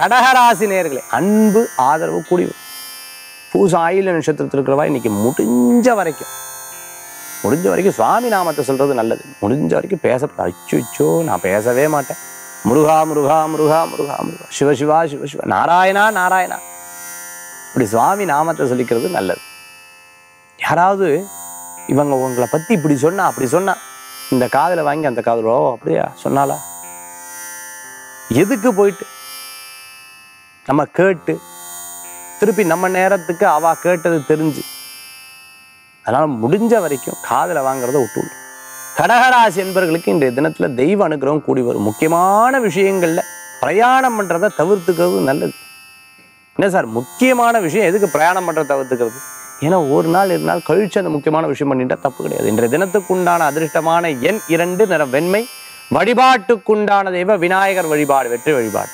கடகராசி நேயர்களே அன்பு ஆதரவு கூடிவு பூசாயில நட்சத்திரத்துல இருக்கறவா இன்னைக்கு முடிஞ்ச வரைக்கும் சுவாமி நாமத்தை சொல்றது நல்லது. முடிஞ்ச வரைக்கும் அச்சோ நான் பேசவே மாட்டேன். முருகா முருகா முருகா முருகா முருகா சிவ சிவா சிவ சிவ நாராயணா நாராயணா இப்படி சுவாமி நாமத்தை சொல்லிக்கிறது நல்லது. யாராவது இவங்க உங்களை பத்தி இப்படி சொன்னா அப்படி சொன்னா இந்த காதுல வாங்கி அந்த காதுல ஓ அப்படியா சொன்னாலா எதுக்கு போயிட்டு நம்ம கேட்டு திருப்பி நம்ம நேரத்துக்கு அவ கேட்டது தெரிஞ்சு அதனால முடிஞ்ச வரைக்கும் காதுல வாங்குறத விட்டு. கடகராசி என்பவர்களுக்கு இன்றைய தினத்துல தெய்வ அனுகிரகம் கூடி வரும். முக்கியமான விஷயங்கள்ல பிரயாணம் பண்றதை தவிர்த்துக்கிறது நல்லது. என்ன சார் முக்கியமான விஷயம் எதுக்கு பிரயாணம் பண்றதை தவிர்த்துக்கிறது? ஏன்னா ஒரு நாள் இருந்தால் கழிச்சு அந்த முக்கியமான விஷயம் பண்ணிட்டா தப்பு கிடையாது. இன்றைய தினத்துக்குண்டான அதிர்ஷ்டமான எண் 2 நிற வெண்மை. வழிபாட்டுக்குண்டான தெய்வ விநாயகர் வழிபாடு வெற்றி வழிபாடு.